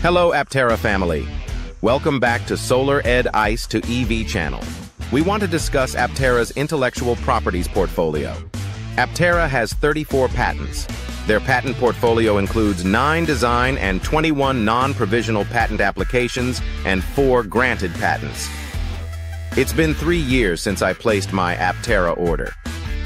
Hello, Aptera family. Welcome back to Solar Ed Ice to EV channel. We want to discuss Aptera's intellectual properties portfolio. Aptera has 34 patents. Their patent portfolio includes 9 design and 21 non-provisional patent applications and 4 granted patents. It's been 3 years since I placed my Aptera order.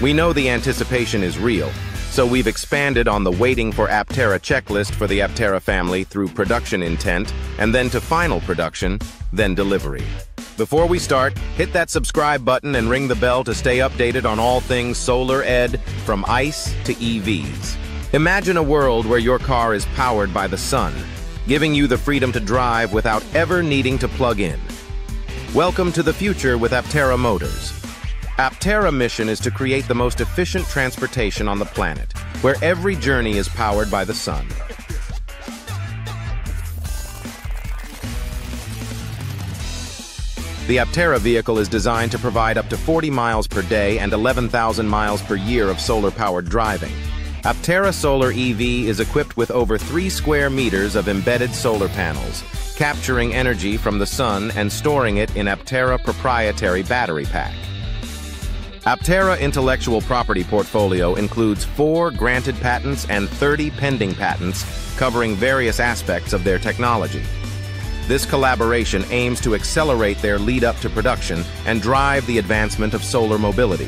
We know the anticipation is real, so we've expanded on the waiting for Aptera checklist for the Aptera family through production intent and then to final production, then delivery. Before we start, hit that subscribe button and ring the bell to stay updated on all things Solar Ed, from ICE to EVs. Imagine a world where your car is powered by the sun, giving you the freedom to drive without ever needing to plug in. Welcome to the future with Aptera Motors. Aptera's mission is to create the most efficient transportation on the planet, where every journey is powered by the sun. The Aptera vehicle is designed to provide up to 40 miles per day and 11,000 miles per year of solar-powered driving. Aptera Solar EV is equipped with over 3 square meters of embedded solar panels, capturing energy from the sun and storing it in Aptera proprietary battery pack. Aptera intellectual property portfolio includes 4 granted patents and 30 pending patents covering various aspects of their technology. This collaboration aims to accelerate their lead-up to production and drive the advancement of solar mobility.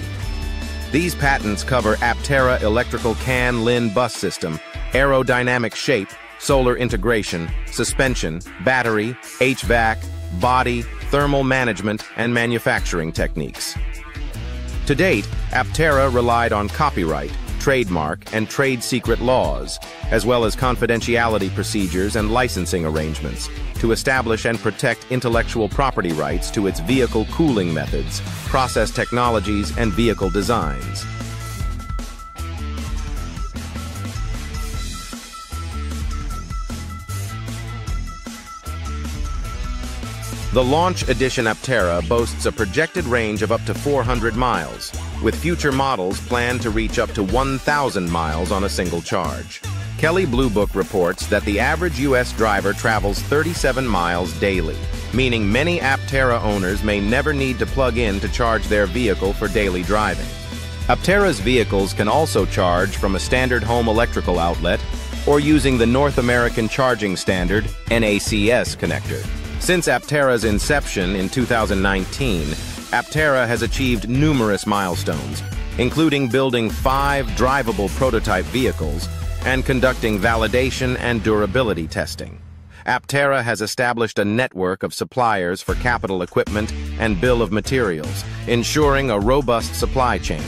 These patents cover Aptera electrical Can-Lin bus system, aerodynamic shape, solar integration, suspension, battery, HVAC, body, thermal management, and manufacturing techniques. To date, Aptera relied on copyright, trademark, and trade secret laws, as well as confidentiality procedures and licensing arrangements, to establish and protect intellectual property rights to its vehicle cooling methods, process technologies, and vehicle designs. The Launch Edition Aptera boasts a projected range of up to 400 miles, with future models planned to reach up to 1,000 miles on a single charge. Kelley Blue Book reports that the average U.S. driver travels 37 miles daily, meaning many Aptera owners may never need to plug in to charge their vehicle for daily driving. Aptera's vehicles can also charge from a standard home electrical outlet or using the North American Charging Standard (NACS) connector. Since Aptera's inception in 2019, Aptera has achieved numerous milestones, including building 5 drivable prototype vehicles and conducting validation and durability testing. Aptera has established a network of suppliers for capital equipment and bill of materials, ensuring a robust supply chain.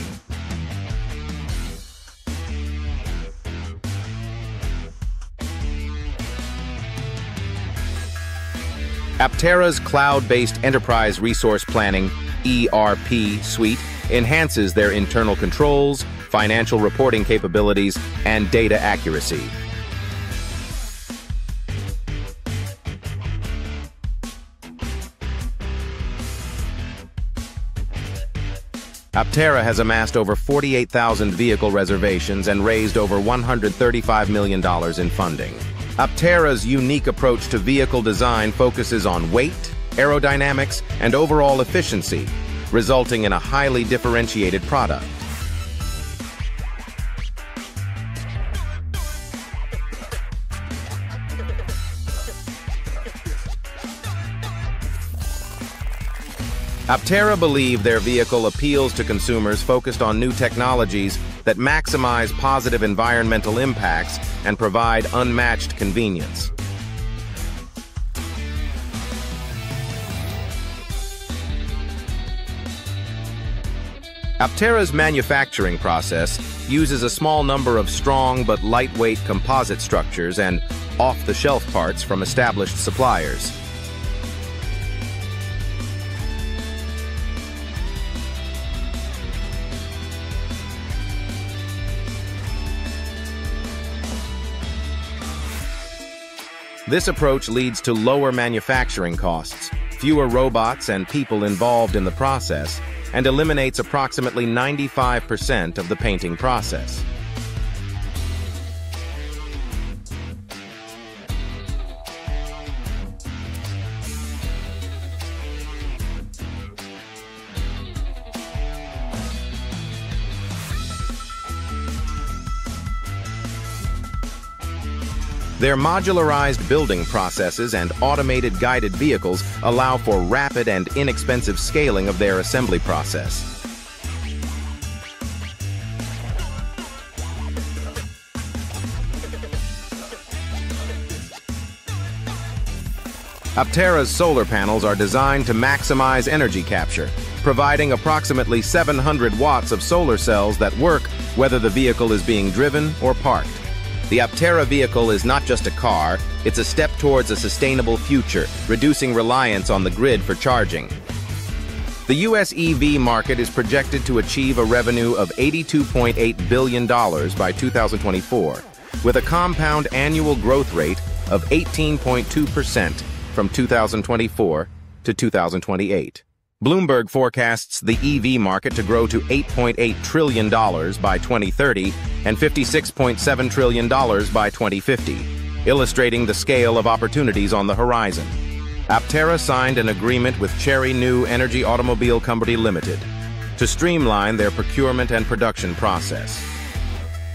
Aptera's cloud-based enterprise resource planning (ERP) suite enhances their internal controls, financial reporting capabilities, and data accuracy. Aptera has amassed over 48,000 vehicle reservations and raised over $135 million in funding. Aptera's unique approach to vehicle design focuses on weight, aerodynamics, and overall efficiency, resulting in a highly differentiated product. Aptera believe their vehicle appeals to consumers focused on new technologies that maximize positive environmental impacts and provide unmatched convenience. Aptera's manufacturing process uses a small number of strong but lightweight composite structures and off-the-shelf parts from established suppliers. This approach leads to lower manufacturing costs, fewer robots and people involved in the process, and eliminates approximately 95% of the painting process. Their modularized building processes and automated guided vehicles allow for rapid and inexpensive scaling of their assembly process. Aptera's solar panels are designed to maximize energy capture, providing approximately 700 watts of solar cells that work whether the vehicle is being driven or parked. The Aptera vehicle is not just a car, it's a step towards a sustainable future, reducing reliance on the grid for charging. The U.S. EV market is projected to achieve a revenue of $82.8 billion by 2024, with a compound annual growth rate of 18.2%. From 2024 to 2028. Bloomberg forecasts the EV market to grow to $8.8 trillion by 2030 and $56.7 trillion by 2050, illustrating the scale of opportunities on the horizon. Aptera signed an agreement with Cherry New Energy Automobile Company Limited to streamline their procurement and production process.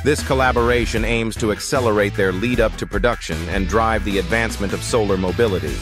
This collaboration aims to accelerate their lead-up to production and drive the advancement of solar mobility.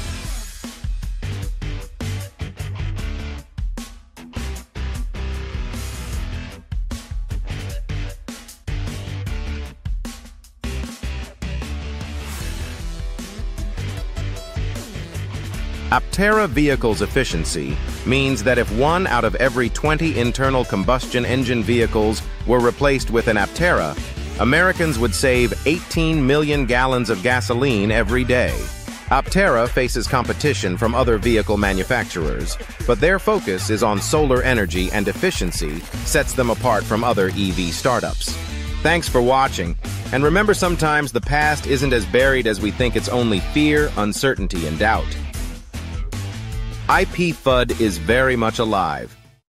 Aptera vehicles' efficiency means that if 1 out of every 20 internal combustion engine vehicles were replaced with an Aptera, Americans would save 18 million gallons of gasoline every day. Aptera faces competition from other vehicle manufacturers, but their focus is on solar energy and efficiency sets them apart from other EV startups. Thanks for watching, and remember, sometimes the past isn't as buried as we think. It's only fear, uncertainty, and doubt. IP FUD is very much alive.